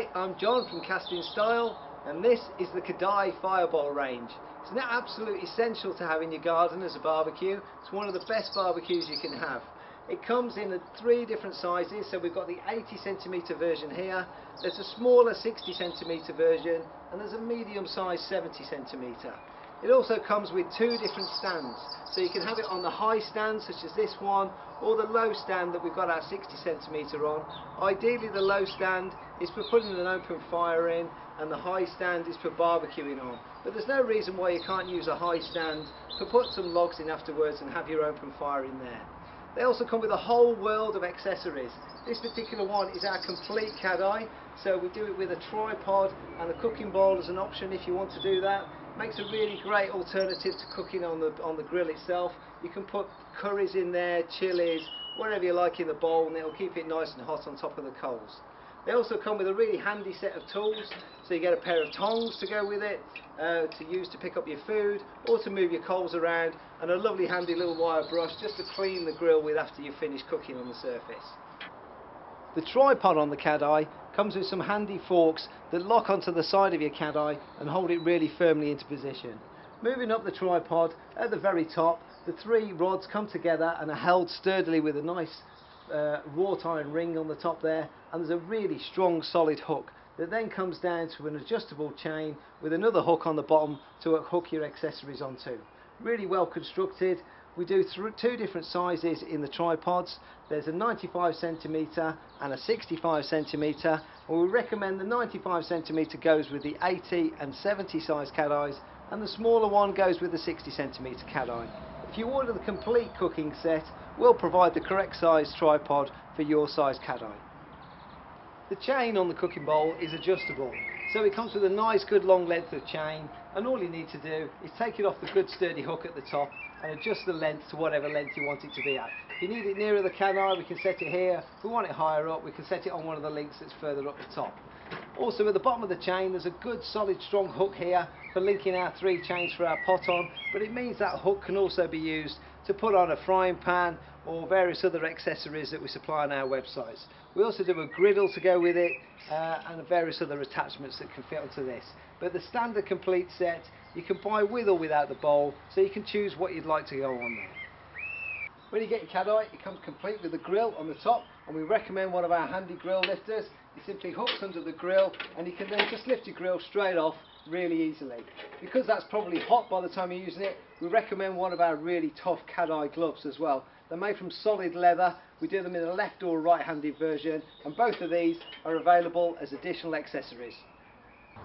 Hi, I'm John from Casting Style, and this is the Kadai Fireball range. It's an absolute essential to have in your garden as a barbecue. It's one of the best barbecues you can have. It comes in three different sizes, so we've got the 80 cm version here, there's a smaller 60 cm version, and there's a medium size 70 cm. It also comes with two different stands, so you can have it on the high stand such as this one, or the low stand that we've got our 60 cm on. Ideally the low stand is for putting an open fire in, and the high stand is for barbecuing on. But there's no reason why you can't use a high stand to put some logs in afterwards and have your open fire in there. They also come with a whole world of accessories. This particular one is our complete Kadai, so we do it with a tripod and a cooking bowl as an option if you want to do that. Makes a really great alternative to cooking on the grill itself. You can put curries in there, chilies, whatever you like in the bowl, and it'll keep it nice and hot on top of the coals. They also come with a really handy set of tools, so you get a pair of tongs to go with it, to use to pick up your food or to move your coals around, and a lovely handy little wire brush just to clean the grill with after you finish cooking on the surface. The tripod on the Kadai comes with some handy forks that lock onto the side of your Kadai and hold it really firmly into position. Moving up the tripod, at the very top, the three rods come together and are held sturdily with a nice wrought iron ring on the top there, and there's a really strong solid hook that then comes down to an adjustable chain with another hook on the bottom to hook your accessories onto. Really well constructed. We do two different sizes in the tripods. There's a 95 cm and a 65 cm, and we recommend the 95 cm goes with the 80 and 70 size Kadais, and the smaller one goes with the 60 cm Kadai. If you order the complete cooking set, we'll provide the correct size tripod for your size Kadai. The chain on the cooking bowl is adjustable, so it comes with a nice good long length of chain, and all you need to do is take it off the good sturdy hook at the top and adjust the length to whatever length you want it to be at. If you need it nearer the Kadai, we can set it here. If we want it higher up, we can set it on one of the links that's further up the top. Also at the bottom of the chain there's a good solid strong hook here for linking our three chains for our pot on, but it means that hook can also be used to put on a frying pan or various other accessories that we supply on our websites. We also do a griddle to go with it and various other attachments that can fit onto this. But the standard complete set you can buy with or without the bowl, so you can choose what you'd like to go on there. When you get your Kadai, it comes complete with a grill on the top, and we recommend one of our handy grill lifters. It simply hooks under the grill and you can then just lift your grill straight off really easily. Because that's probably hot by the time you're using it, we recommend one of our really tough Kadai gloves as well. They're made from solid leather. We do them in a left or right-handed version, and both of these are available as additional accessories.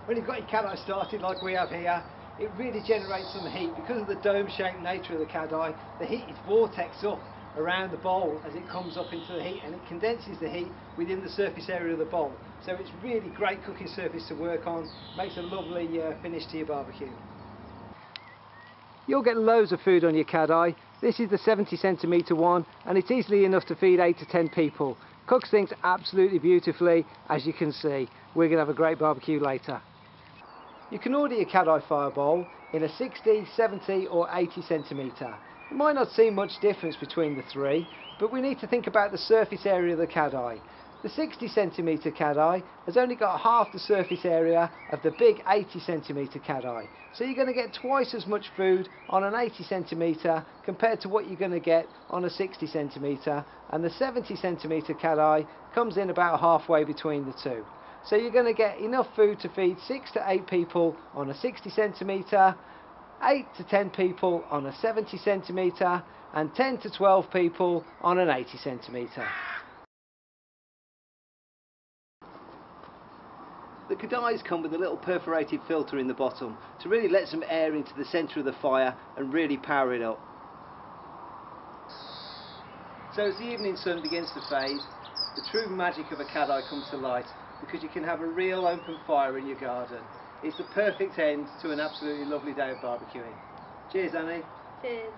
When you've got your Kadai started like we have here, it really generates some heat. Because of the dome-shaped nature of the Kadai, the heat is vortexed up around the bowl as it comes up into the heat, and it condenses the heat within the surface area of the bowl. So it's really great cooking surface to work on, makes a lovely finish to your barbecue. You'll get loads of food on your Kadai. This is the 70 cm one, and it's easily enough to feed 8 to 10 people. Cooks things absolutely beautifully, as you can see. We're going to have a great barbecue later. You can order your Kadai Fireball in a 60, 70 or 80 cm. It might not seem much difference between the three, but we need to think about the surface area of the Kadai. The 60 cm Kadai has only got half the surface area of the big 80 cm Kadai, so you're going to get twice as much food on an 80 cm compared to what you're going to get on a 60 cm, and the 70 cm Kadai comes in about halfway between the two. So you're going to get enough food to feed 6 to 8 people on a 60 cm, 8 to 10 people on a 70 cm, and 10 to 12 people on an 80 cm. The Kadais come with a little perforated filter in the bottom to really let some air into the centre of the fire and really power it up. So as the evening sun begins to fade, the true magic of a Kadai comes to light, because you can have a real open fire in your garden. It's the perfect end to an absolutely lovely day of barbecuing. Cheers, Annie. Cheers.